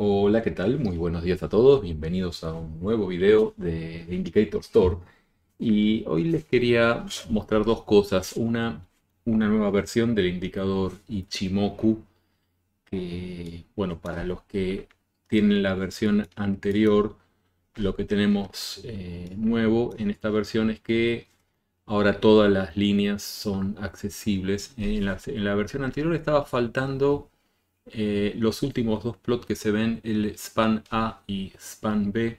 Hola, ¿qué tal? Muy buenos días a todos. Bienvenidos a un nuevo video de The Indicator Store. Y hoy les quería mostrar dos cosas. Una nueva versión del indicador Ichimoku. Que, bueno, para los que tienen la versión anterior, lo que tenemos nuevo en esta versión es que ahora todas las líneas son accesibles. En la versión anterior estaba faltando los últimos dos plots que se ven, el Span A y Span B.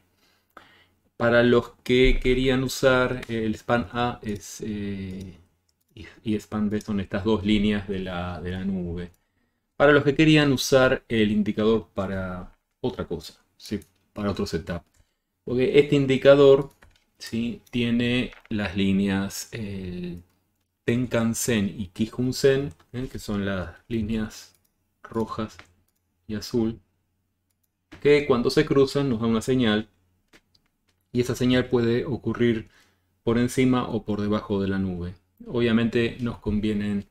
Para los que querían usar el Span A y Span B, son estas dos líneas de la nube. Para los que querían usar el indicador para otra cosa, ¿sí? Para otro setup. Porque este indicador, ¿sí?, tiene las líneas Tenkan Sen y Kijun Sen, ¿eh?, que son las líneas rojas y azul, que cuando se cruzan nos da una señal, y esa señal puede ocurrir por encima o por debajo de la nube. Obviamente nos convienen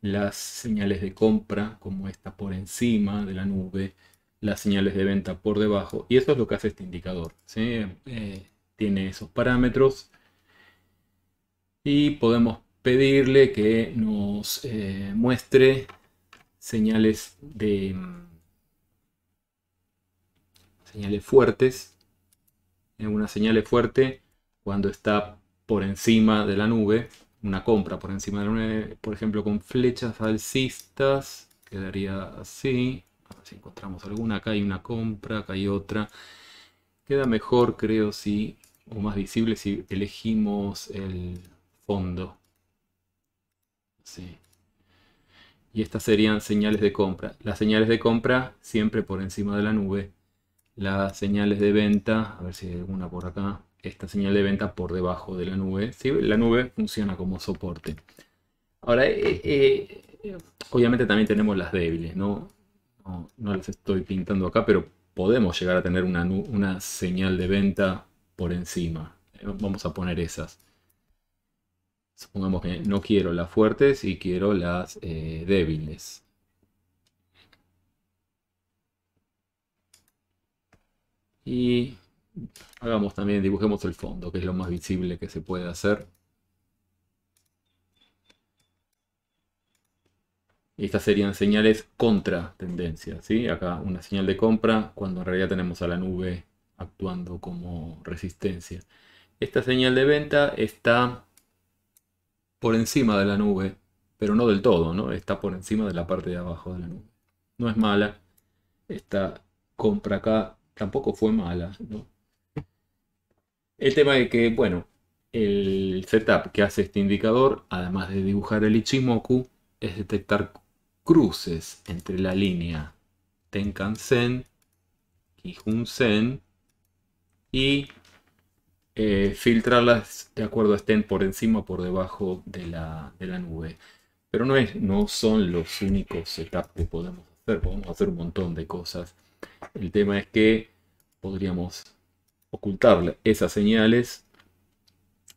las señales de compra, como esta por encima de la nube, las señales de venta por debajo, y eso es lo que hace este indicador, ¿sí? Tiene esos parámetros y podemos pedirle que nos muestre señales de fuertes. Una señal es fuerte cuando está por encima de la nube, una compra por encima de la nube, por ejemplo, con flechas alcistas, quedaría así. A ver si encontramos alguna. Acá hay una compra, acá hay otra. Queda mejor, creo, si, o más visible, si elegimos el fondo. Sí. Y estas serían señales de compra. Las señales de compra siempre por encima de la nube. Las señales de venta, a ver si hay alguna por acá. Esta señal de venta por debajo de la nube. ¿Sí? La nube funciona como soporte. Ahora, obviamente también tenemos las débiles, ¿no? No las estoy pintando acá, pero podemos llegar a tener una señal de venta por encima. Vamos a poner esas. Supongamos que no quiero las fuertes y quiero las débiles. Y hagamos también, dibujemos el fondo, que es lo más visible que se puede hacer. Estas serían señales contra tendencia, ¿sí? Acá una señal de compra cuando en realidad tenemos a la nube actuando como resistencia. Esta señal de venta está por encima de la nube, pero no del todo, ¿no? Está por encima de la parte de abajo de la nube. No es mala. Esta compra acá tampoco fue mala, ¿no? El tema es que, bueno, el setup que hace este indicador, además de dibujar el Ichimoku, es detectar cruces entre la línea Tenkan Sen, Kijun Sen, y filtrarlas de acuerdo a estén por encima o por debajo de la nube. Pero no son los únicos setups que podemos hacer. Podemos hacer un montón de cosas. El tema es que podríamos ocultar esas señales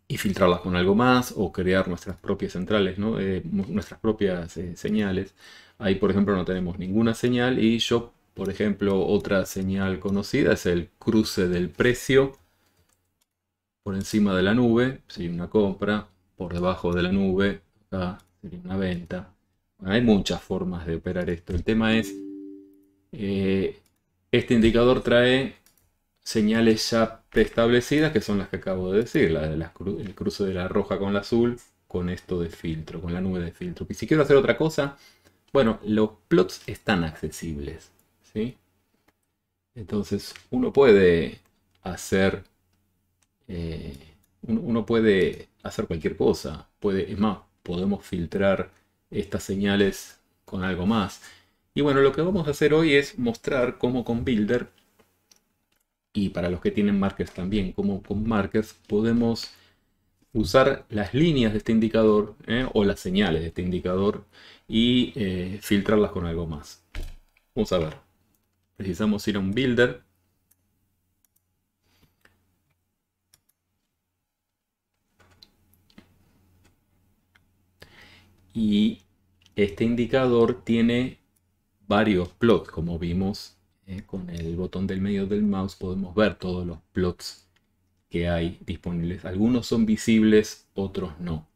y filtrarlas con algo más, o crear nuestras propias centrales, ¿no? Nuestras propias señales. Ahí, por ejemplo, no tenemos ninguna señal, y yo, por ejemplo, otra señal conocida es el cruce del precio por encima de la nube, sería una compra, por debajo de la nube, acá sería una venta. Bueno, hay muchas formas de operar esto. El tema es, este indicador trae señales ya preestablecidas, que son las que acabo de decir, el cruce de la roja con la azul, con esto de filtro, con la nube de filtro. Y si quiero hacer otra cosa, bueno, los plots están accesibles, ¿sí? Entonces uno puede hacer cualquier cosa. Es más, podemos filtrar estas señales con algo más. Y bueno, lo que vamos a hacer hoy es mostrar cómo con Builder, y para los que tienen Markers también, como con Markers podemos usar las líneas de este indicador, o las señales de este indicador, y filtrarlas con algo más. Vamos a ver. Precisamos ir a un Builder. Y este indicador tiene varios plots, como vimos con el botón del medio del mouse podemos ver todos los plots que hay disponibles. Algunos son visibles, otros no.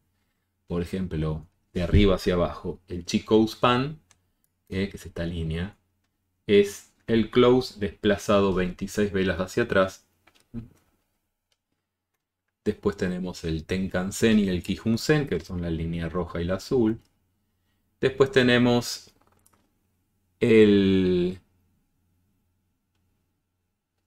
Por ejemplo, de arriba hacia abajo, el Chikou Span, que es esta línea, es el close desplazado 26 velas hacia atrás. Después tenemos el Tenkan Sen y el Kijun Sen, que son la línea roja y la azul. Después tenemos el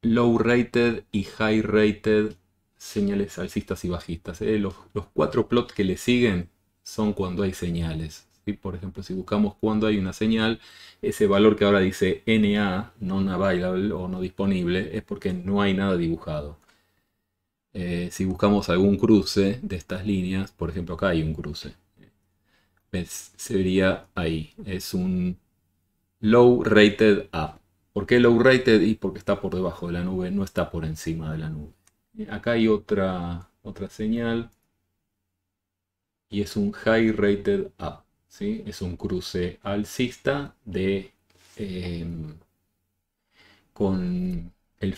low rated y high rated, señales alcistas y bajistas. Los cuatro plots que le siguen son cuando hay señales, ¿sí? Por ejemplo, si buscamos cuando hay una señal, ese valor que ahora dice NA, non available o no disponible, es porque no hay nada dibujado. Si buscamos algún cruce de estas líneas, por ejemplo acá hay un cruce, sería ahí, es un low rated up. ¿Por qué low rated? Y porque está por debajo de la nube, no está por encima de la nube. Acá hay otra señal y es un high rated up, ¿sí? Es un cruce alcista de, con el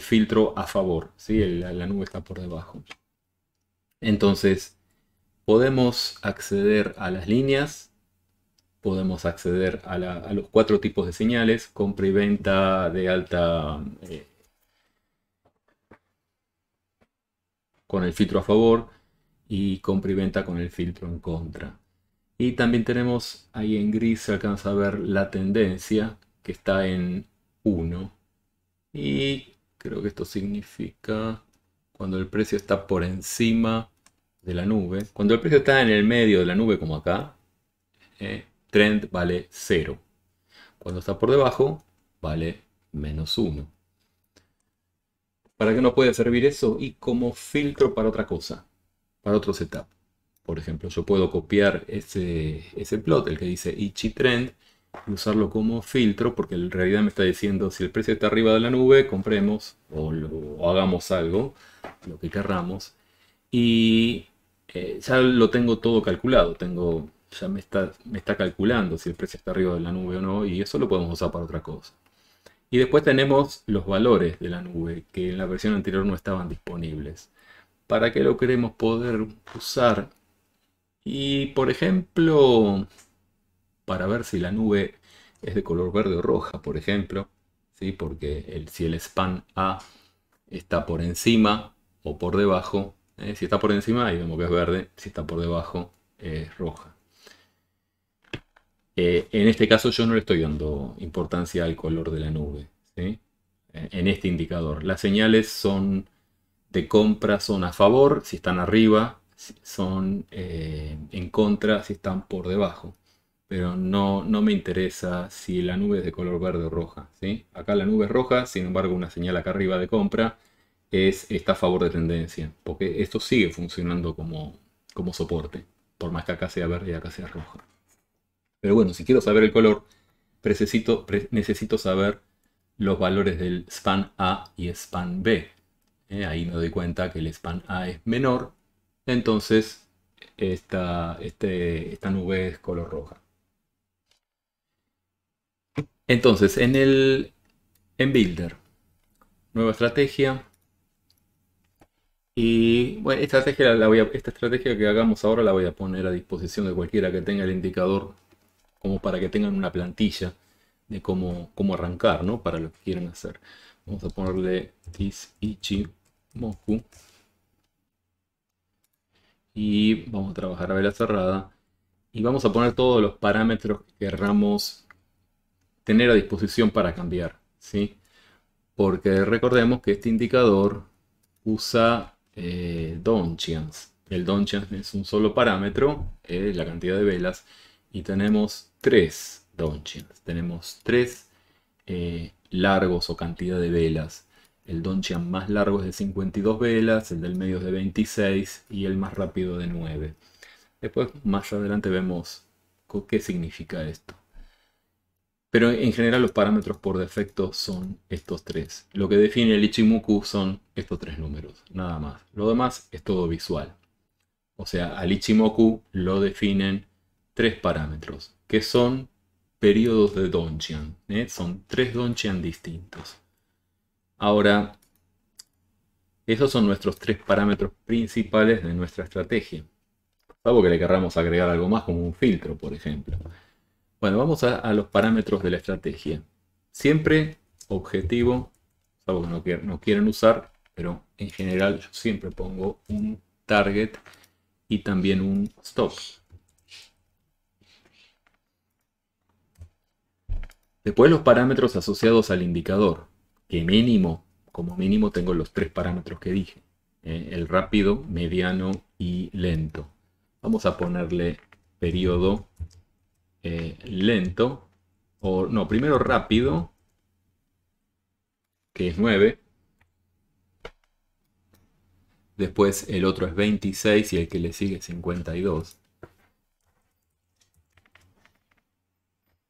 filtro a favor, ¿sí? La nube está por debajo. Entonces podemos acceder a las líneas, podemos acceder a los cuatro tipos de señales: compra y venta de alta con el filtro a favor y compra y venta con el filtro en contra. Y también tenemos ahí en gris, se alcanza a ver la tendencia, que está en 1. Y creo que esto significa cuando el precio está por encima de la nube. Cuando el precio está en el medio de la nube, como acá, trend vale 0. Cuando está por debajo, vale -1. ¿Para qué nos puede servir eso? Y como filtro para otra cosa, para otro setup. Por ejemplo, yo puedo copiar ese plot, el que dice Ichi Trend, y usarlo como filtro, porque en realidad me está diciendo si el precio está arriba de la nube, compremos o hagamos algo, lo que querramos. Y ya lo tengo todo calculado, ya me está calculando si el precio está arriba de la nube o no, y eso lo podemos usar para otra cosa. Y después tenemos los valores de la nube, que en la versión anterior no estaban disponibles. ¿Para qué lo queremos poder usar? Y por ejemplo, para ver si la nube es de color verde o roja, por ejemplo, ¿sí? Porque si el span A está por encima o por debajo, si está por encima ahí vemos que es verde, si está por debajo es roja. En este caso yo no le estoy dando importancia al color de la nube, ¿sí? En este indicador las señales son de compra, son a favor si están arriba, son en contra si están por debajo. Pero no me interesa si la nube es de color verde o roja, ¿sí? Acá la nube es roja, sin embargo una señal acá arriba de compra está a favor de tendencia. Porque esto sigue funcionando como soporte, por más que acá sea verde y acá sea roja. Pero bueno, si quiero saber el color, necesito saber los valores del span A y span B. Ahí me doy cuenta que el span A es menor, entonces esta nube es color roja. Entonces, en Builder, nueva estrategia. Y bueno, esta estrategia que hagamos ahora la voy a poner a disposición de cualquiera que tenga el indicador, como para que tengan una plantilla de cómo arrancar, ¿no? Para lo que quieran hacer. Vamos a ponerle TIS Ichimoku. Y vamos a trabajar a vela cerrada. Y vamos a poner todos los parámetros que querramos tener a disposición para cambiar, ¿sí? Porque recordemos que este indicador usa Donchians. El Donchian es un solo parámetro, la cantidad de velas, y tenemos 3 Donchians. Tenemos 3 largos o cantidad de velas. El Donchian más largo es de 52 velas, el del medio es de 26 y el más rápido de 9. Después, más adelante vemos qué significa esto. Pero en general los parámetros por defecto son estos 3. Lo que define el Ichimoku son estos 3 números, nada más. Lo demás es todo visual. O sea, al Ichimoku lo definen 3 parámetros, que son periodos de Donchian. Son 3 Donchian distintos. Ahora, esos son nuestros 3 parámetros principales de nuestra estrategia. Salvo que le querramos agregar algo más, como un filtro, por ejemplo. Bueno, vamos a los parámetros de la estrategia. Siempre objetivo, salvo que no quieren usar, pero en general yo siempre pongo un target y también un stop. Después los parámetros asociados al indicador, que mínimo, como mínimo tengo los 3 parámetros que dije, el rápido, mediano y lento. Vamos a ponerle periodo lento, o no, primero rápido, que es 9. Después el otro es 26 y el que le sigue es 52.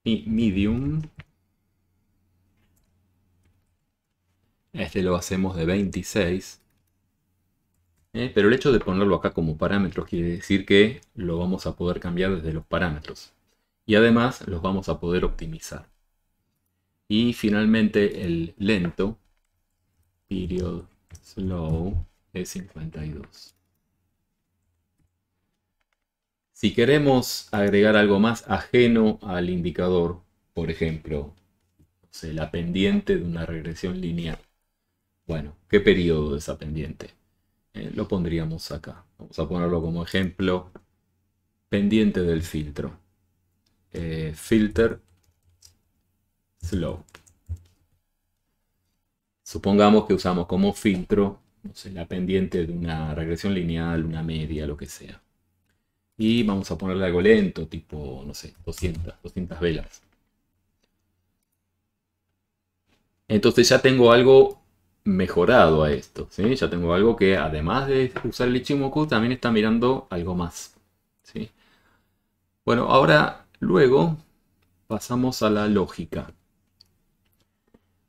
Y medium. Este lo hacemos de 26. Pero el hecho de ponerlo acá como parámetros quiere decir que lo vamos a poder cambiar desde los parámetros. Y además los vamos a poder optimizar. Y finalmente el lento. Period slow. Es 52. Si queremos agregar algo más ajeno al indicador, por ejemplo, no sé, la pendiente de una regresión lineal. Bueno, ¿qué periodo de esa pendiente? Lo pondríamos acá. Vamos a ponerlo como ejemplo. Pendiente del filtro. Filter slow. Supongamos que usamos como filtro, no sé, la pendiente de una regresión lineal, una media, lo que sea. Y vamos a ponerle algo lento, tipo, no sé, 200 velas. Entonces ya tengo algo mejorado a esto, ¿sí? Ya tengo algo que, además de usar el Ichimoku, también está mirando algo más, ¿sí? Bueno, ahora, luego, pasamos a la lógica.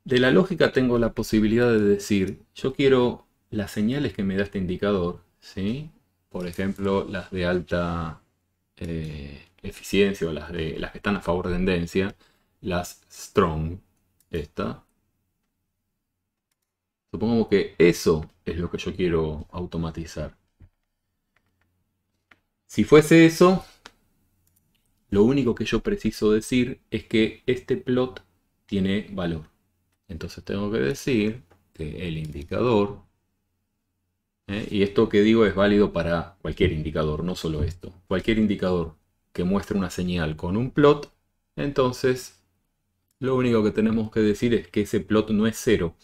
De la lógica tengo la posibilidad de decir, yo quiero las señales que me da este indicador, ¿sí? Por ejemplo, las de alta eficiencia o las que están a favor de tendencia, las strong, esta. Supongamos que eso es lo que yo quiero automatizar. Si fuese eso, lo único que yo preciso decir es que este plot tiene valor. Entonces tengo que decir que el indicador... Y esto que digo es válido para cualquier indicador, no solo esto. Cualquier indicador que muestre una señal con un plot, entonces lo único que tenemos que decir es que ese plot no es cero.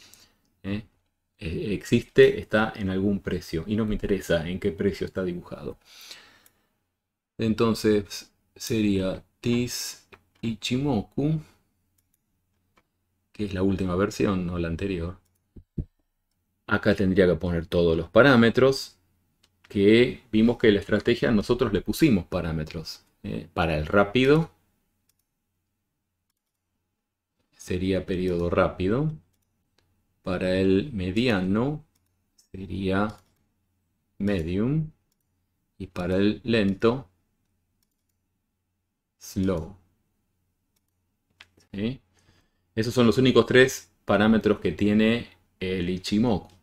Existe, está en algún precio y no me interesa en qué precio está dibujado. Entonces sería TIS Ichimoku, que es la última versión, no la anterior. Acá tendría que poner todos los parámetros, que vimos que la estrategia nosotros le pusimos parámetros. Para el rápido, sería periodo rápido. Para el mediano, sería medium. Y para el lento, slow. ¿Sí? Esos son los únicos 3 parámetros que tiene el Ichimoku.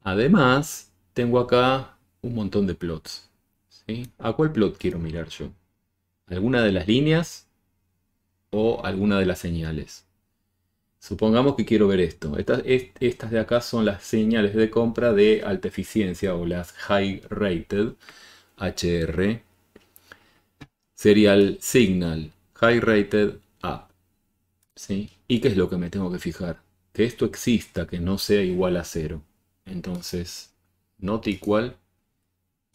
Además, tengo acá un montón de plots, ¿sí? ¿A cuál plot quiero mirar yo? ¿Alguna de las líneas o alguna de las señales? Supongamos que quiero ver esto. Estas de acá son las señales de compra de alta eficiencia o las high rated, HR. Sería el signal high rated up, ¿sí? ¿Y qué es lo que me tengo que fijar? Que esto exista, que no sea igual a 0. Entonces, not equal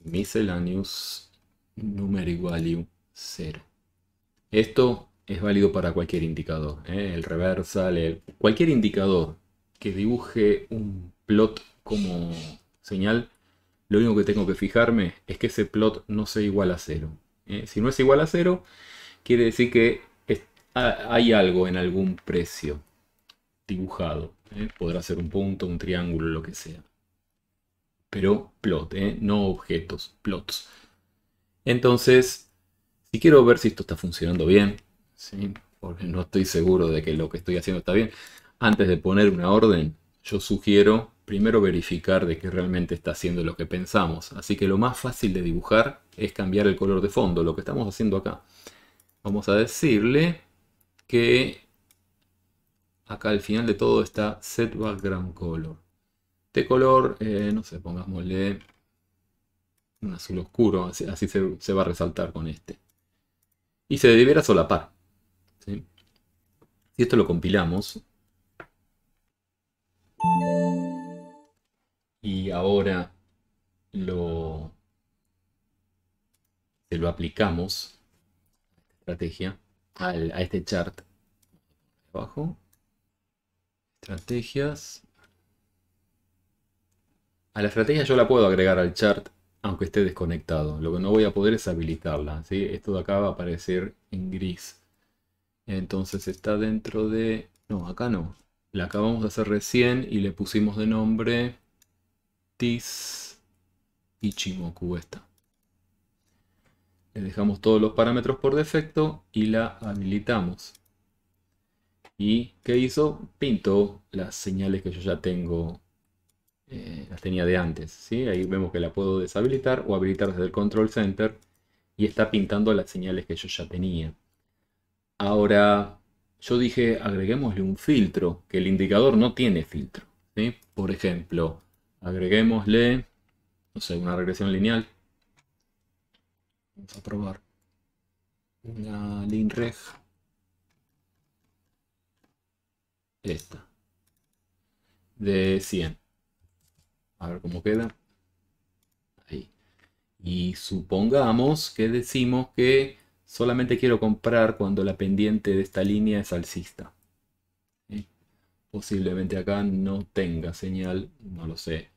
miscellaneous numeric value 0. Esto es válido para cualquier indicador, el reversal, cualquier indicador que dibuje un plot como señal. Lo único que tengo que fijarme es que ese plot no sea igual a 0. Si no es igual a 0, quiere decir que hay algo en algún precio dibujado. Podrá ser un punto, un triángulo, lo que sea. Pero plot, no objetos, plots. Entonces, si quiero ver si esto está funcionando bien, ¿sí? Porque no estoy seguro de que lo que estoy haciendo está bien. Antes de poner una orden, yo sugiero primero verificar de que realmente está haciendo lo que pensamos. Así que lo más fácil de dibujar es cambiar el color de fondo, lo que estamos haciendo acá. Vamos a decirle que acá al final de todo está Set Background Color. De color, no sé, pongámosle un azul oscuro, así se va a resaltar con este. Y se debiera solapar, ¿sí? Si esto lo compilamos, y ahora se lo aplicamos, estrategia, a este chart. Abajo, estrategias. A la estrategia yo la puedo agregar al chart aunque esté desconectado. Lo que no voy a poder es habilitarla, ¿sí? Esto de acá va a aparecer en gris. Entonces está dentro de... No, acá no. La acabamos de hacer recién y le pusimos de nombre TIS Ichimoku esta. Le dejamos todos los parámetros por defecto y la habilitamos. ¿Y qué hizo? Pintó las señales que yo ya tengo. Las tenía de antes, ¿sí? Ahí vemos que la puedo deshabilitar o habilitar desde el Control Center y está pintando las señales que yo ya tenía. Ahora, yo dije, agreguémosle un filtro, que el indicador no tiene filtro, ¿sí? Por ejemplo, agreguémosle, no sé, una regresión lineal. Vamos a probar una LinReg. Esta. De 100. A ver cómo queda. Ahí. Y supongamos que decimos que solamente quiero comprar cuando la pendiente de esta línea es alcista. ¿Sí? Posiblemente acá no tenga señal, no lo sé.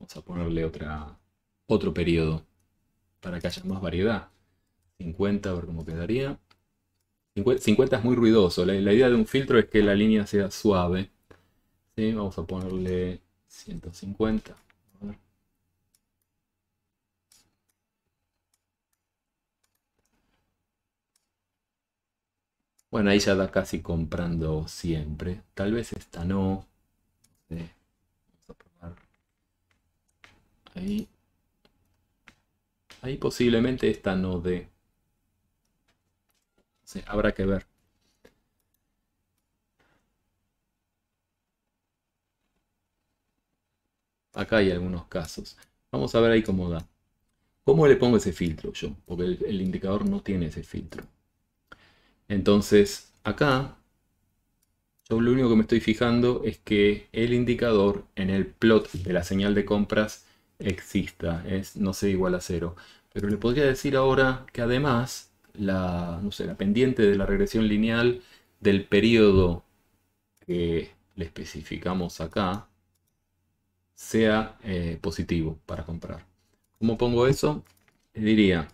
Vamos a ponerle otro periodo para que haya más variedad. 50, a ver cómo quedaría. 50 es muy ruidoso. La idea de un filtro es que la línea sea suave. ¿Sí? Vamos a ponerle 150. A ver. Bueno, ahí ya da casi comprando siempre. Tal vez esta no. Sí. Vamos a probar. Ahí. Ahí posiblemente esta no dé. Sí, habrá que ver. Acá hay algunos casos. Vamos a ver ahí cómo da. ¿Cómo le pongo ese filtro yo? Porque el indicador no tiene ese filtro. Entonces, acá, yo lo único que me estoy fijando es que el indicador en el plot de la señal de compras exista. No sea igual a 0. Pero le podría decir ahora que además, no sé, la pendiente de la regresión lineal del periodo que le especificamos acá, sea positivo para comprar. ¿Cómo pongo eso? Le diría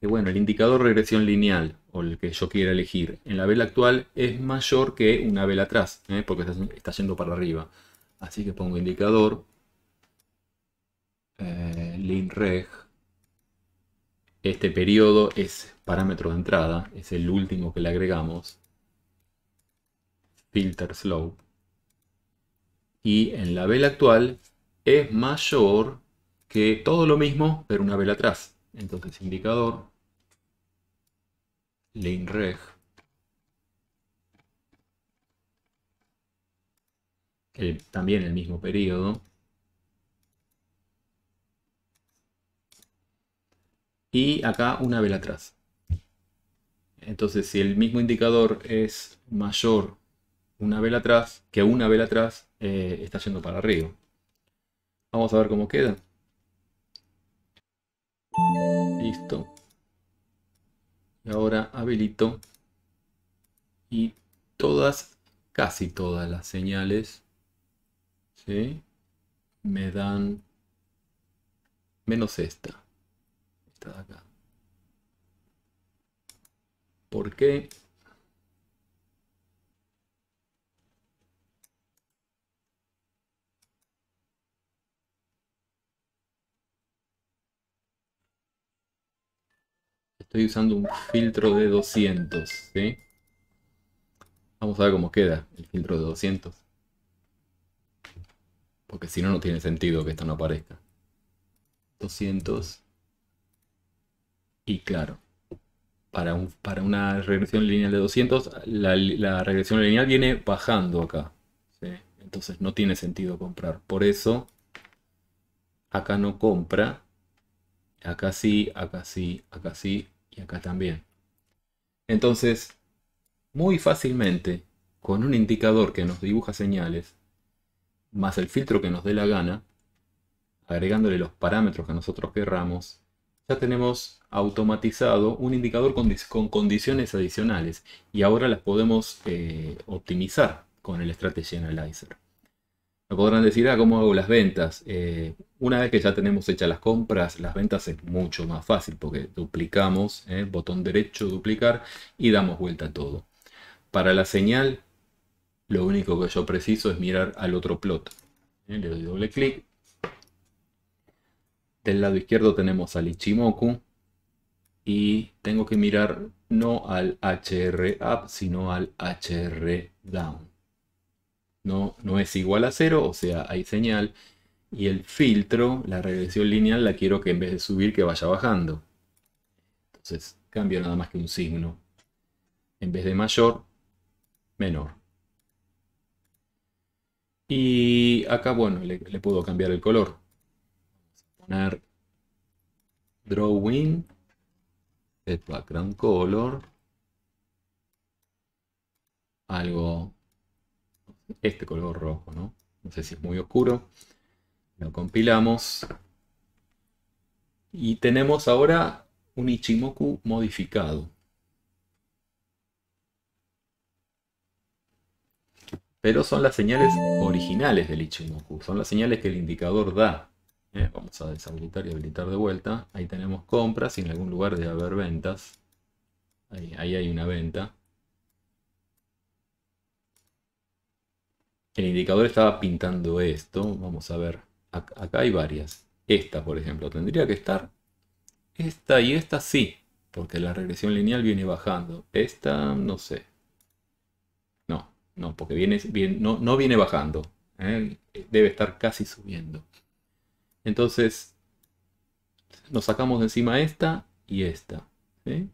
que bueno, el indicador regresión lineal o el que yo quiera elegir en la vela actual es mayor que una vela atrás, porque está yendo para arriba. Así que pongo indicador LinReg. Este periodo es parámetro de entrada, es el último que le agregamos. Filter slope. Y en la vela actual es mayor que todo lo mismo, pero una vela atrás. Entonces, indicador, LinReg. También el mismo periodo. Y acá una vela atrás. Entonces, si el mismo indicador es mayor una vela atrás, que una vela atrás, está yendo para arriba. Vamos a ver cómo queda. Listo. Y ahora habilito. Y casi todas las señales, ¿sí? Me dan menos esta. Esta de acá. ¿Por qué? Estoy usando un filtro de 200, ¿sí? Vamos a ver cómo queda el filtro de 200. Porque si no, no tiene sentido que esto no aparezca. 200. Y claro, para una regresión lineal de 200, la regresión lineal viene bajando acá, ¿sí? Entonces no tiene sentido comprar. Por eso, acá no compra. Acá sí, acá sí, acá sí y acá también. Entonces, muy fácilmente, con un indicador que nos dibuja señales, más el filtro que nos dé la gana, agregándole los parámetros que nosotros querramos, ya tenemos automatizado un indicador con condiciones adicionales, y ahora las podemos optimizar con el Strategy Analyzer. Me podrán decir, ah, ¿cómo hago las ventas? Una vez que ya tenemos hechas las compras, las ventas es mucho más fácil porque duplicamos, botón derecho, duplicar, y damos vuelta a todo. Para la señal, lo único que yo preciso es mirar al otro plot. Le doy doble clic. Del lado izquierdo tenemos al Ichimoku y tengo que mirar no al HR up, sino al HR down. No es igual a 0, o sea, hay señal. Y el filtro, la regresión lineal, la quiero que en vez de subir, que vaya bajando. Entonces cambio nada más que un signo. En vez de mayor, menor. Y acá, bueno, le puedo cambiar el color. Poner drawing, set background color, algo, este color rojo, ¿no? No sé si es muy oscuro. Lo compilamos y tenemos ahora un Ichimoku modificado. Pero son las señales originales del Ichimoku, son las señales que el indicador da. Vamos a deshabilitar y habilitar de vuelta. Ahí tenemos compras y en algún lugar debe haber ventas. Ahí hay una venta. El indicador estaba pintando esto. Vamos a ver. Acá hay varias. Esta, por ejemplo, tendría que estar. Esta y esta sí. Porque la regresión lineal viene bajando. Esta, no sé. No, porque no viene bajando. Debe estar casi subiendo. Entonces, nos sacamos de encima esta y esta, ¿sí?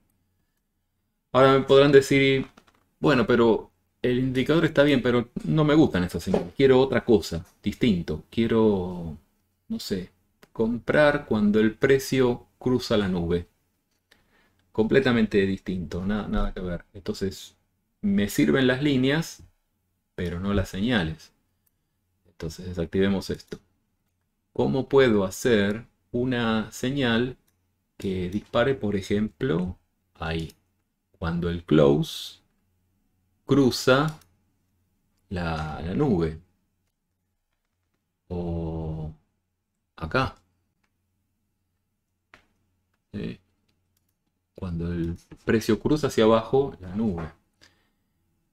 Ahora me podrán decir, bueno, pero el indicador está bien, pero no me gustan esas señales. Quiero otra cosa, distinto. Quiero, no sé, comprar cuando el precio cruza la nube. Completamente distinto, nada que ver. Entonces, me sirven las líneas, pero no las señales. Entonces, desactivemos esto. ¿Cómo puedo hacer una señal que dispare, por ejemplo, ahí? Cuando el close cruza la nube. O acá. Cuando el precio cruza hacia abajo la nube.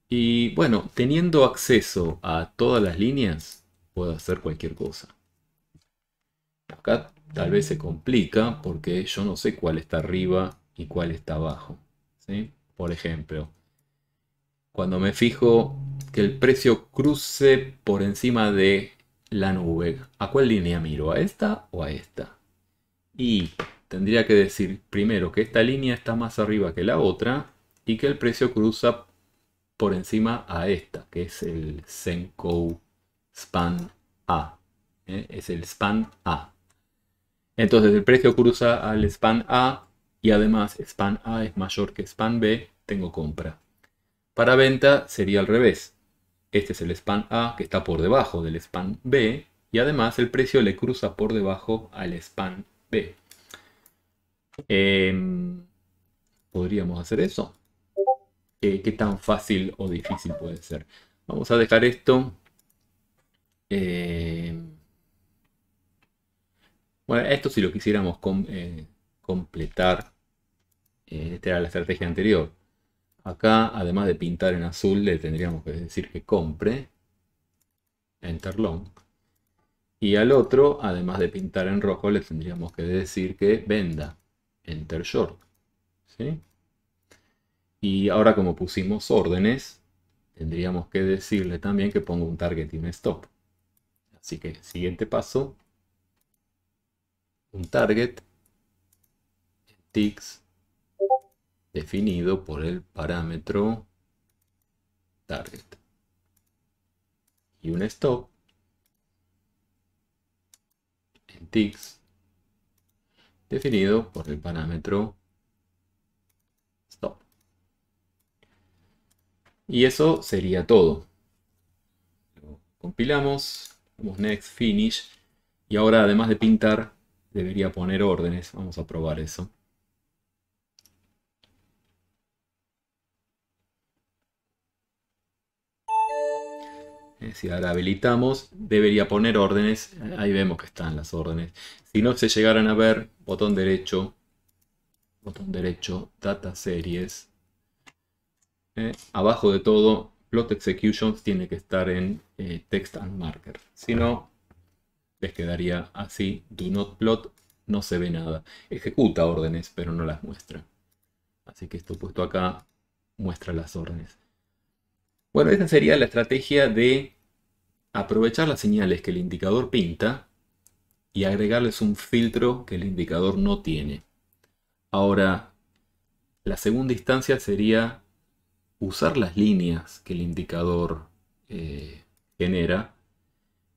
Y bueno, teniendo acceso a todas las líneas, puedo hacer cualquier cosa. Acá tal vez se complica porque yo no sé cuál está arriba y cuál está abajo, ¿sí? Por ejemplo, cuando me fijo que el precio cruce por encima de la nube, ¿a cuál línea miro? ¿A esta o a esta? Y tendría que decir primero que esta línea está más arriba que la otra y que el precio cruza por encima a esta, que es el Senkou Span A. Es el Span A. Entonces el precio cruza al Span A y además Span A es mayor que Span B, tengo compra. Para venta sería al revés. Este es el Span A que está por debajo del Span B y además el precio le cruza por debajo al Span B. ¿Podríamos hacer eso? ¿Qué tan fácil o difícil puede ser? Vamos a dejar esto. Bueno, esto si lo quisiéramos completar, esta era la estrategia anterior. Acá, además de pintar en azul, le tendríamos que decir que compre, enter long. Y al otro, además de pintar en rojo, le tendríamos que decir que venda, enter short. ¿sí? Y ahora, como pusimos órdenes, tendríamos que decirle también que ponga un target y un stop. Así que siguiente paso, un target ticks definido por el parámetro target y un stop en ticks definido por el parámetro stop. Y eso sería todo. Lo compilamos, vamos next, finish, y ahora además de pintar debería poner órdenes. Vamos a probar eso. Si ahora habilitamos, debería poner órdenes. Ahí vemos que están las órdenes. Si no se llegaran a ver, botón derecho, Data Series. Abajo de todo, Plot Executions tiene que estar en Text and Marker. Si no, les quedaría así. Do not plot, no se ve nada. Ejecuta órdenes, pero no las muestra. Así que esto puesto acá, muestra las órdenes. Bueno, esta sería la estrategia de aprovechar las señales que el indicador pinta y agregarles un filtro que el indicador no tiene. Ahora, la segunda instancia sería usar las líneas que el indicador genera,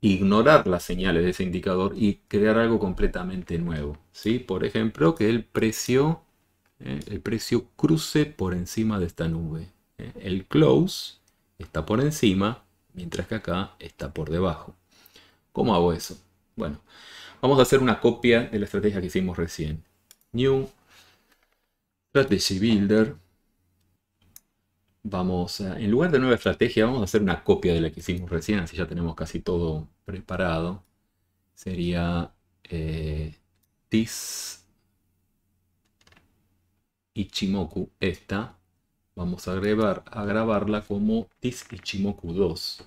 ignorar las señales de ese indicador y crear algo completamente nuevo, ¿sí? Por ejemplo, que el precio cruce por encima de esta nube. El close está por encima, mientras que acá está por debajo. ¿Cómo hago eso? Bueno, vamos a hacer una copia de la estrategia que hicimos recién. New, Strategy Builder. Vamos a, en lugar de nueva estrategia, vamos a hacer una copia de la que hicimos recién, así ya tenemos casi todo preparado. Sería TIS Ichimoku, esta. Vamos a grabarla como TIS Ichimoku 2.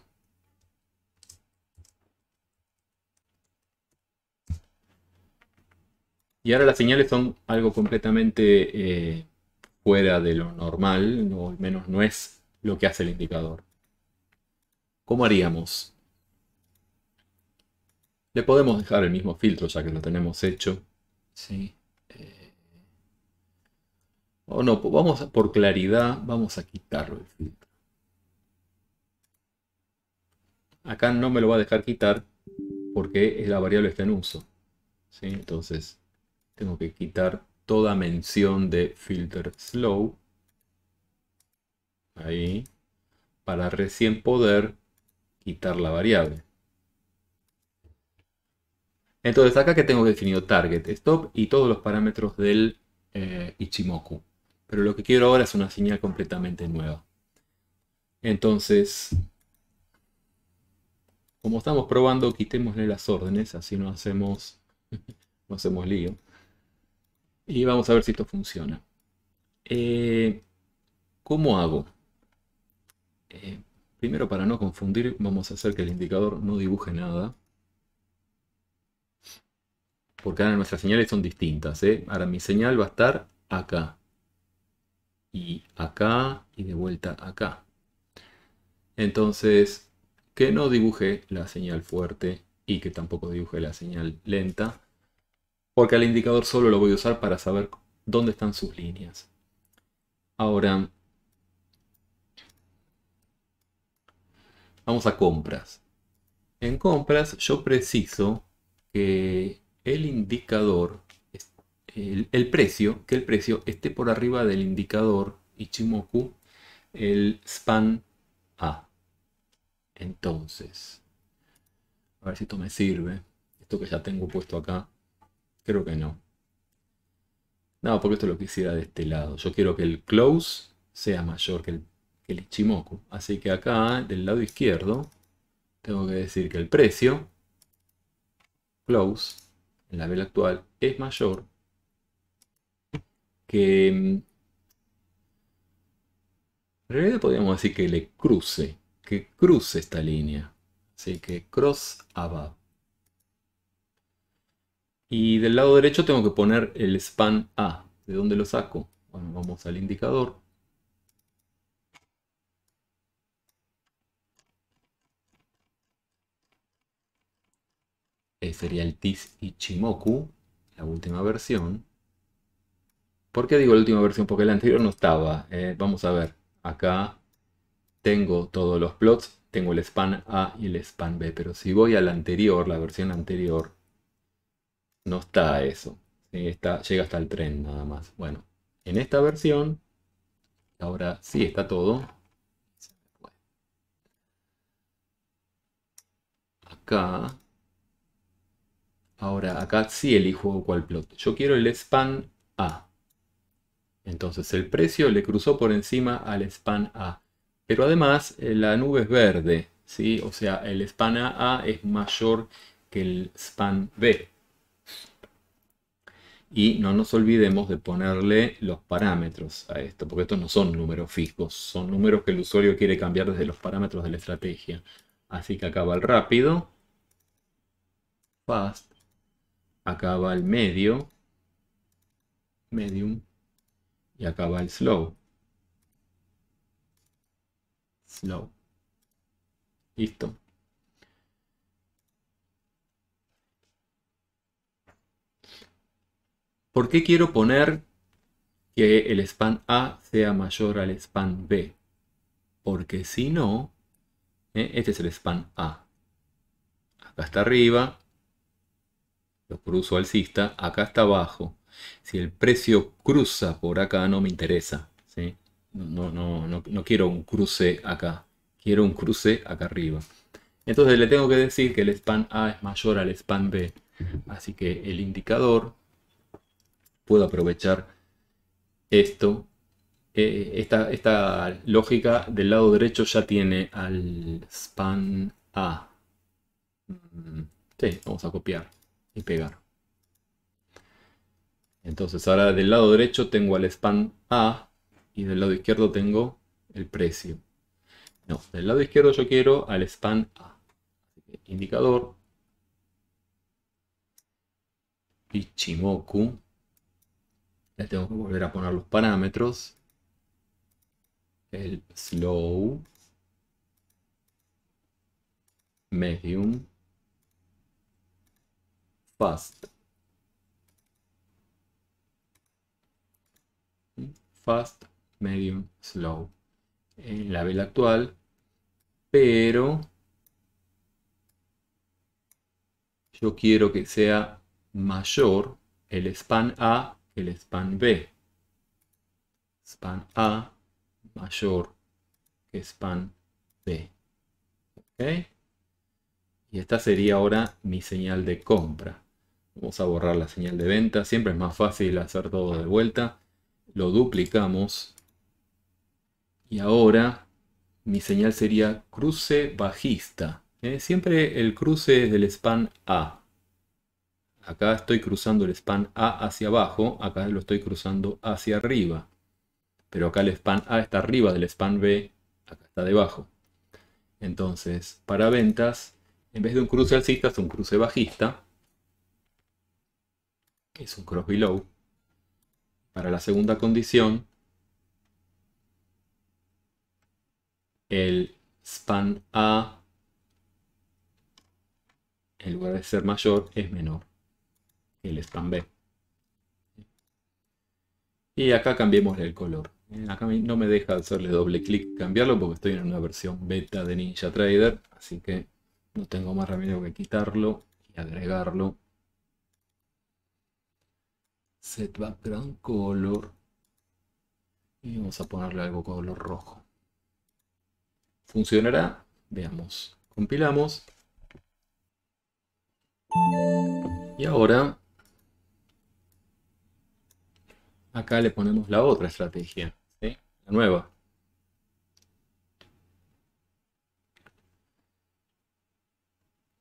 Y ahora las señales son algo completamente fuera de lo normal, o al menos no es lo que hace el indicador. ¿Cómo haríamos? Le podemos dejar el mismo filtro ya que lo tenemos hecho, ¿sí? O no, vamos a, por claridad, vamos a quitarlo el filtro. Acá no me lo va a dejar quitar porque la variable está en uso, ¿sí? Entonces tengo que quitar toda mención de filter slow. Ahí. Para recién poder quitar la variable. Entonces acá que tengo definido target, stop y todos los parámetros del Ichimoku. Pero lo que quiero ahora es una señal completamente nueva. Entonces, como estamos probando, quitémosle las órdenes, así no hacemos lío. Y vamos a ver si esto funciona. ¿Cómo hago? Primero, para no confundir, vamos a hacer que el indicador no dibuje nada. Porque ahora nuestras señales son distintas, ¿eh? Ahora mi señal va a estar acá y de vuelta acá. Entonces, que no dibuje la señal fuerte y que tampoco dibuje la señal lenta. Porque al indicador solo lo voy a usar para saber dónde están sus líneas. Ahora, vamos a compras. En compras yo preciso que el indicador, el precio esté por arriba del indicador Ichimoku, el Span A. Entonces, a ver si esto me sirve. Esto que ya tengo puesto acá, creo que no. No, porque esto lo quisiera de este lado. Yo quiero que el close sea mayor que el Ichimoku. Así que acá, del lado izquierdo, tengo que decir que el precio, close, en la vela actual es mayor que, en realidad podríamos decir que le cruce, que cruce esta línea, así que cross above. Y del lado derecho tengo que poner el span A. ¿De dónde lo saco? Bueno, vamos al indicador. Sería el TIS Ichimoku, la última versión. ¿Por qué digo la última versión? Porque la anterior no estaba. Vamos a ver, acá tengo todos los plots, tengo el Span A y el Span B, pero si voy a la anterior, la versión anterior, no está eso. Llega hasta el tren nada más. Bueno, en esta versión, ahora sí está todo. Acá. Ahora, acá sí elijo cuál plot. Yo quiero el Span A. Entonces el precio le cruzó por encima al Span A. Pero además la nube es verde, ¿sí? O sea, el Span A es mayor que el Span B. Y no nos olvidemos de ponerle los parámetros a esto, porque estos no son números fijos. Son números que el usuario quiere cambiar desde los parámetros de la estrategia. Así que acá va el rápido. Fast. Acá va el medio, medium, y acá va el slow, slow. Listo. ¿Por qué quiero poner que el span A sea mayor al span B? Porque si no, este es el span A. Acá está arriba. Lo cruzo alcista, acá está abajo. Si el precio cruza por acá no me interesa, ¿sí? No quiero un cruce acá, quiero un cruce acá arriba. Entonces le tengo que decir que el span A es mayor al span B, así que el indicador, puedo aprovechar esto. Esta lógica del lado derecho ya tiene al span A. Sí, vamos a copiar y pegar. Entonces ahora del lado derecho tengo al span A y del lado izquierdo tengo el precio. No, del lado izquierdo yo quiero al span A. Indicador Ichimoku. Le tengo que volver a poner los parámetros. El slow, medium, fast, medium, slow en la vela actual, pero yo quiero que sea mayor el span A que el span B. Span A mayor que span B. ¿Okay? Y esta sería ahora mi señal de compra. Vamos a borrar la señal de venta. Siempre es más fácil hacer todo de vuelta. Lo duplicamos. Y ahora mi señal sería cruce bajista. Siempre el cruce es del span A. Acá estoy cruzando el span A hacia abajo. Acá lo estoy cruzando hacia arriba. Pero acá el span A está arriba del span B. Acá está debajo. Entonces, para ventas, en vez de un cruce alcista es un cruce bajista. Que es un cross below. Para la segunda condición, el span A, en lugar de ser mayor, es menor que el span B. Y acá cambiemos el color. Acá no me deja hacerle doble clic cambiarlo porque estoy en una versión beta de Ninja Trader. Así que no tengo más remedio que quitarlo y agregarlo. Set background color y vamos a ponerle algo color rojo. ¿Funcionará? Veamos. Compilamos. Y ahora acá le ponemos la otra estrategia, ¿sí? La nueva.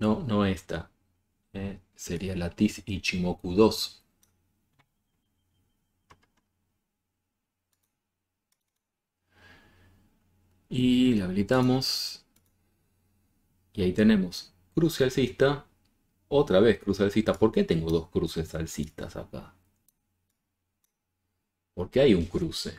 No esta. Sería la TIS Ichimoku 2. Y la habilitamos. Y ahí tenemos cruce alcista. Otra vez cruce alcista. ¿Por qué tengo dos cruces alcistas acá? Porque hay un cruce.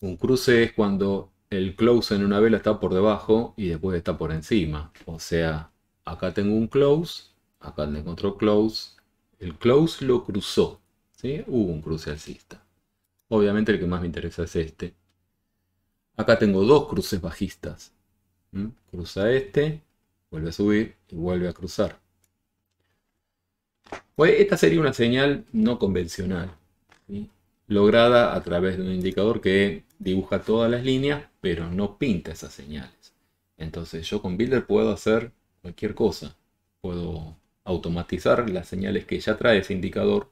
Un cruce es cuando el close en una vela está por debajo y después está por encima. O sea, acá tengo un close, acá tengo otro close. El close lo cruzó, ¿sí? Hubo un cruce alcista. Obviamente el que más me interesa es este. Acá tengo dos cruces bajistas. ¿Mm? Cruza este, vuelve a subir y vuelve a cruzar. Pues esta sería una señal no convencional, ¿sí? Lograda a través de un indicador que dibuja todas las líneas, pero no pinta esas señales. Entonces yo con Builder puedo hacer cualquier cosa. Puedo automatizar las señales que ya trae ese indicador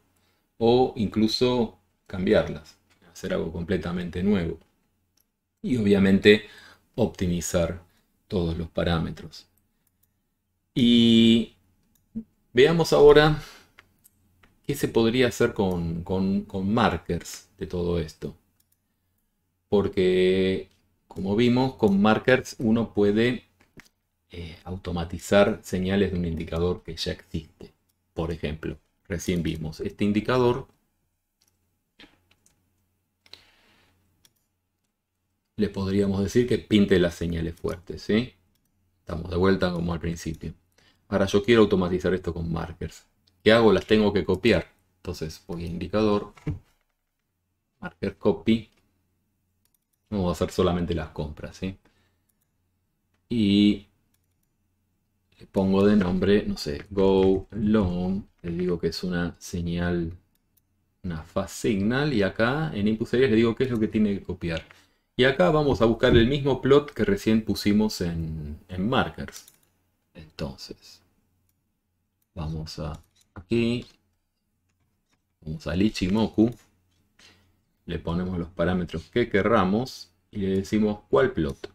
o incluso cambiarlas, hacer algo completamente nuevo. Y obviamente optimizar todos los parámetros. Y veamos ahora qué se podría hacer con markers de todo esto. Porque como vimos, con markers uno puede automatizar señales de un indicador que ya existe. Por ejemplo, recién vimos este indicador. Le podríamos decir que pinte las señales fuertes, ¿sí? Estamos de vuelta como al principio. Ahora yo quiero automatizar esto con markers. ¿Qué hago? Las tengo que copiar. Entonces voy a indicador, marker copy. Vamos a hacer solamente las compras, ¿sí? Y le pongo de nombre, no sé, go long. Le digo que es una señal, una fast signal. Y acá en input series le digo qué es lo que tiene que copiar. Y acá vamos a buscar el mismo plot que recién pusimos en markers. Entonces, vamos a aquí, vamos al Ichimoku, le ponemos los parámetros que querramos y le decimos cuál plot.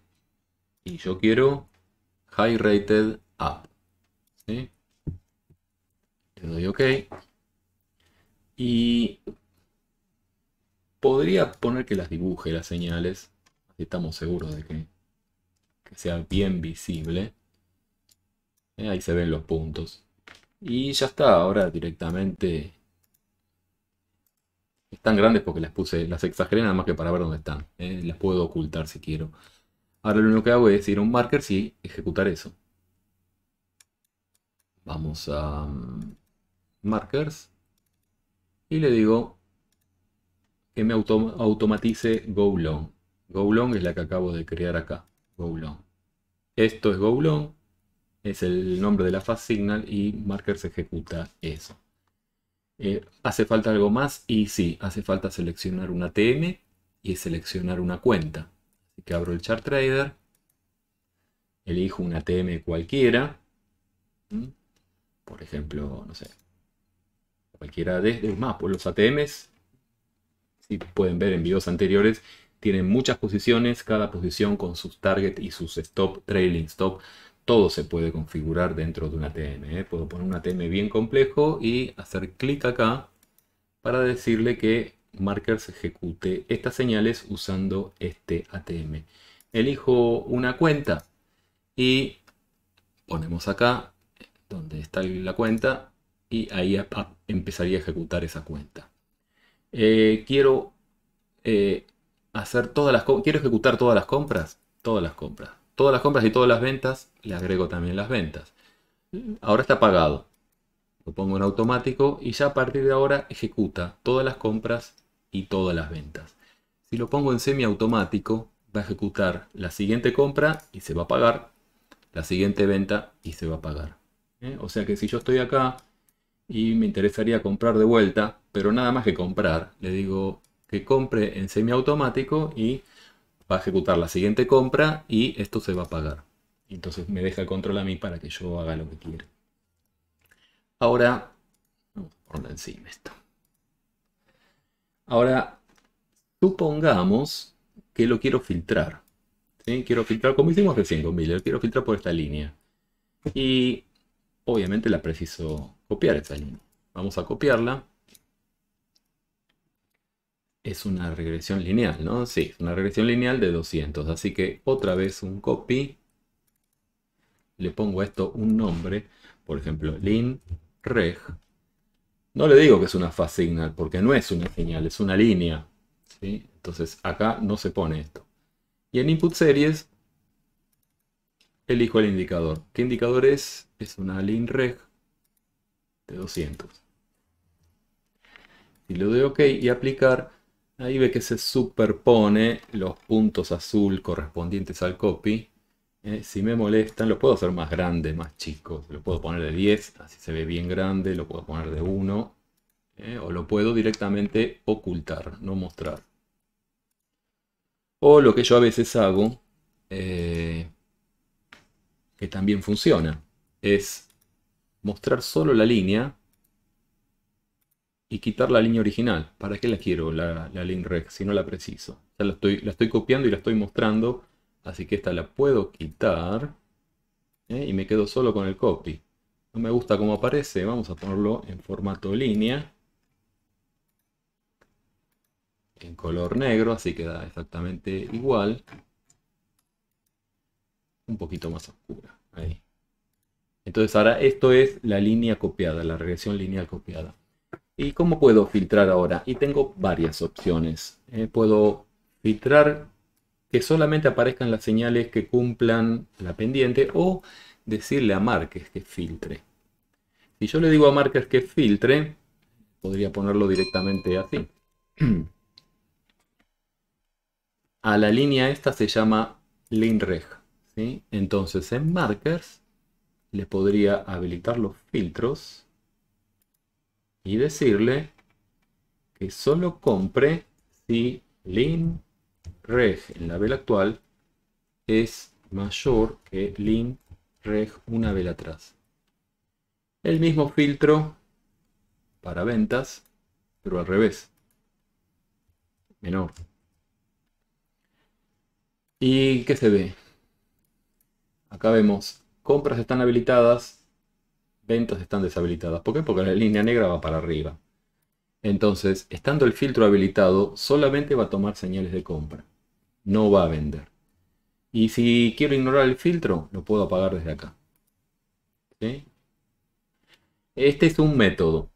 Y yo quiero high rated up. ¿Sí? Le doy OK. Y podría poner que las dibuje las señales, así estamos seguros de que sea bien visible. Ahí se ven los puntos. Y ya está, ahora directamente están grandes porque las puse, las exageré nada más que para ver dónde están. Las puedo ocultar si quiero. Ahora lo único que hago es ir a un marker y ejecutar eso. Vamos a markers y le digo que me automatice go long. Go long es la que acabo de crear acá. Go long. Esto es go long, es el nombre de la fast signal y markers ejecuta eso. ¿Hace falta algo más? Y sí, hace falta seleccionar una TM y seleccionar una cuenta. Así que abro el Chart Trader, elijo una TM cualquiera, por ejemplo, no sé, cualquiera de más, pues los ATMs. Si pueden ver en videos anteriores, tienen muchas posiciones, cada posición con sus target y sus stop, trailing stop. Todo se puede configurar dentro de una ATM, ¿eh? Puedo poner una ATM bien complejo y hacer clic acá para decirle que markers ejecute estas señales usando este ATM. Elijo una cuenta y ponemos acá donde está la cuenta y ahí empezaría a ejecutar esa cuenta. Quiero hacer quiero ejecutar todas las compras, y todas las ventas. Le agrego también las ventas. Ahora está apagado, lo pongo en automático y ya a partir de ahora ejecuta todas las compras y todas las ventas. Si lo pongo en semiautomático, va a ejecutar la siguiente compra y se va a pagar, la siguiente venta y se va a pagar. O sea que si yo estoy acá y me interesaría comprar de vuelta, pero nada más que comprar, le digo que compre en semiautomático y va a ejecutar la siguiente compra y esto se va a pagar. Entonces me deja el control a mí para que yo haga lo que quiera. Ahora, vamos a ponerlo encima esto. Ahora, supongamos que lo quiero filtrar, ¿sí? Quiero filtrar como hicimos recién con Miller, quiero filtrar por esta línea. Y obviamente la preciso copiar esta línea. Vamos a copiarla. Es una regresión lineal, ¿no? Sí, es una regresión lineal de 200. Así que otra vez un copy. Le pongo a esto un nombre. Por ejemplo, LinReg. No le digo que es una fast signal, porque no es una señal, es una línea, ¿sí? Entonces acá no se pone esto. Y en input series elijo el indicador. ¿Qué indicador es? Es una LinReg de 200. Y le doy OK y aplicar. Ahí ve que se superpone los puntos azul correspondientes al copy. Si me molestan, lo puedo hacer más grande, más chico. Lo puedo poner de 10, así se ve bien grande. Lo puedo poner de 1. O lo puedo directamente ocultar, no mostrar. O lo que yo a veces hago, que también funciona, es mostrar solo la línea y quitar la línea original. ¿Para qué la quiero, la LinReg, si no la preciso? Ya la estoy copiando y la estoy mostrando. Así que esta la puedo quitar, y me quedo solo con el copy. No me gusta cómo aparece, vamos a ponerlo en formato línea. En color negro, así queda exactamente igual. Un poquito más oscura, ahí. Entonces ahora esto es la línea copiada, la regresión lineal copiada. ¿Y cómo puedo filtrar ahora? Y tengo varias opciones. Puedo filtrar que solamente aparezcan las señales que cumplan la pendiente, o decirle a Markers que filtre. Si yo le digo a Markers que filtre, podría ponerlo directamente así. A la línea esta se llama LinReg, ¿sí? Entonces en Markers le podría habilitar los filtros y decirle que solo compre si LinReg en la vela actual es mayor que LinReg una vela atrás. El mismo filtro para ventas, pero al revés, menor. ¿Y qué se ve? Acá vemos compras están habilitadas, ventas están deshabilitadas. ¿Por qué? Porque la línea negra va para arriba. Entonces, estando el filtro habilitado, solamente va a tomar señales de compra. No va a vender. Y si quiero ignorar el filtro, lo puedo apagar desde acá. ¿Sí? Este es un método.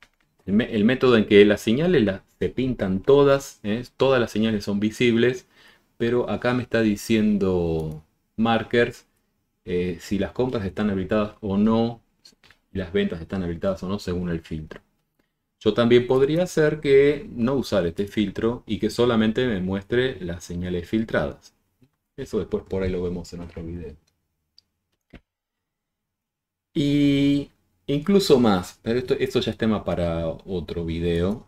El método en que las señales se pintan todas. Todas las señales son visibles. Pero acá me está diciendo Markers si las compras están habilitadas o no. Las ventas están habilitadas o no según el filtro. Yo también podría hacer que no usar este filtro y que solamente me muestre las señales filtradas. Eso después por ahí lo vemos en otro video. Y incluso más, pero esto ya es tema para otro video.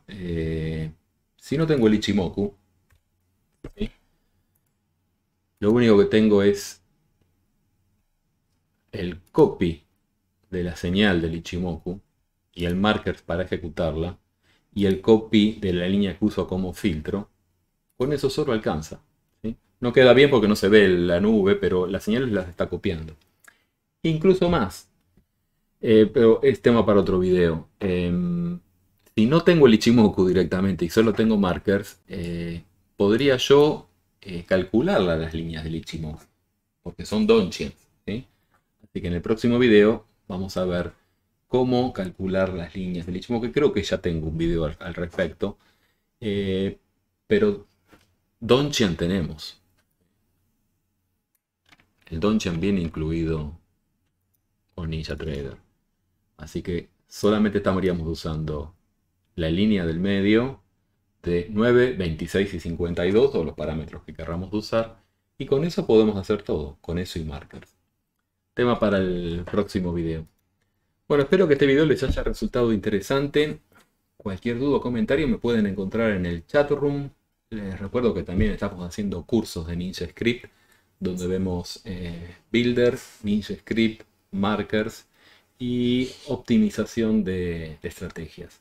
Si no tengo el Ichimoku, ¿sí? Lo único que tengo es el copy de la señal del Ichimoku y el Markers para ejecutarla, y el copy de la línea que uso como filtro. Con eso solo alcanza, ¿sí? No queda bien porque no se ve la nube, pero las señales las está copiando. Incluso más, pero es tema para otro video. Si no tengo el Ichimoku directamente y solo tengo Markers, podría yo calcular las líneas del Ichimoku, porque son Donchian, ¿sí? Así que en el próximo video vamos a ver cómo calcular las líneas del Ichimoku, que creo que ya tengo un video al respecto. Pero Donchian tenemos. El Donchian viene incluido con Ninja Trader. Así que solamente estaríamos usando la línea del medio de 9, 26 y 52, o los parámetros que querramos usar. Y con eso podemos hacer todo, con eso y Markers. Tema para el próximo video. Bueno, espero que este video les haya resultado interesante. Cualquier duda o comentario me pueden encontrar en el chatroom. Les recuerdo que también estamos haciendo cursos de Ninja Script, donde vemos builders, Ninja Script, Markers y optimización de estrategias.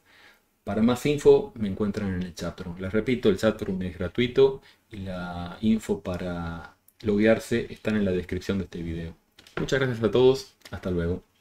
Para más info me encuentran en el chatroom. Les repito, el chatroom es gratuito y la info para loguearse están en la descripción de este video. Muchas gracias a todos. Hasta luego.